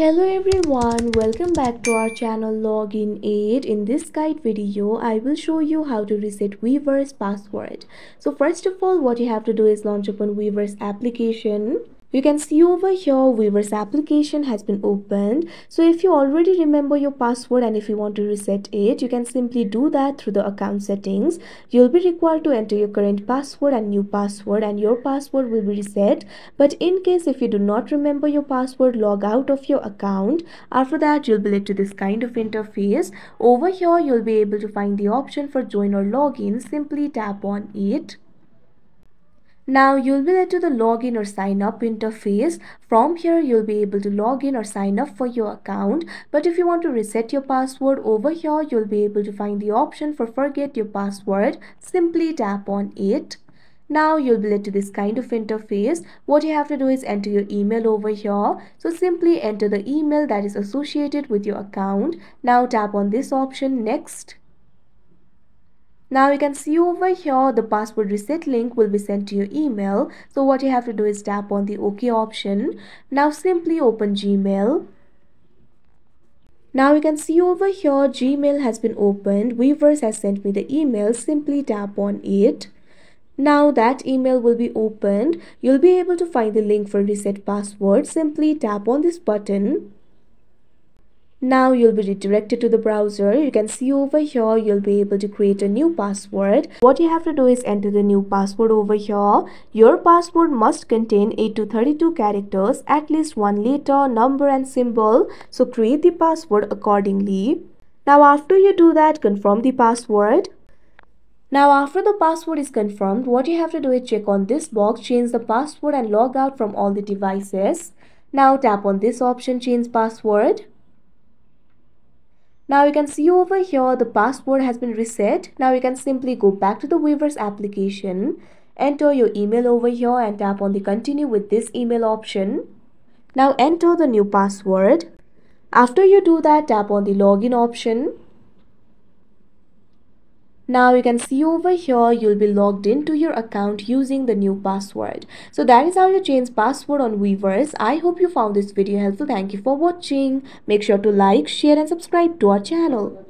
Hello everyone, welcome back to our channel Login Aid. In this guide video, I will show you how to reset Weverse password. So first of all, what you have to do is launch upon Weverse application. You can see over here Weverse application has been opened. So if you already remember your password and if you want to reset it, you can simply do that through the account settings. You'll be required to enter your current password and new password, and your password will be reset. But in case if you do not remember your password, log out of your account. After that, you'll be led to this kind of interface. Over here, you'll be able to find the option for join or login. Simply tap on it. Now you'll be led to the login or sign up interface. From here you'll be able to log in or sign up for your account. But if you want to reset your password, over here you'll be able to find the option for forget your password. Simply tap on it. Now you'll be led to this kind of interface. What you have to do is enter your email over here. So simply enter the email that is associated with your account. Now tap on this option next. Now you can see over here the password reset link will be sent to your email. So what you have to do is tap on the OK option. Now simply open Gmail. Now you can see over here Gmail has been opened. Weverse has sent me the email. Simply tap on it. Now that email will be opened. You'll be able to find the link for reset password. Simply tap on this button. Now you'll be redirected to the browser. You can see over here you'll be able to create a new password. What you have to do is enter the new password over here. Your password must contain 8 to 32 characters, at least one letter, number and symbol. So create the password accordingly. Now after you do that, confirm the password. Now after the password is confirmed, what you have to do is check on this box, change the password and log out from all the devices. Now tap on this option, change password. Now you can see over here the password has been reset. Now you can simply go back to the Weverse application, enter your email over here and tap on the continue with this email option. Now enter the new password. After you do that, tap on the login option. Now you can see over here you'll be logged into your account using the new password. So that is how you change password on Weverse. I hope you found this video helpful. Thank you for watching. Make sure to like, share and subscribe to our channel.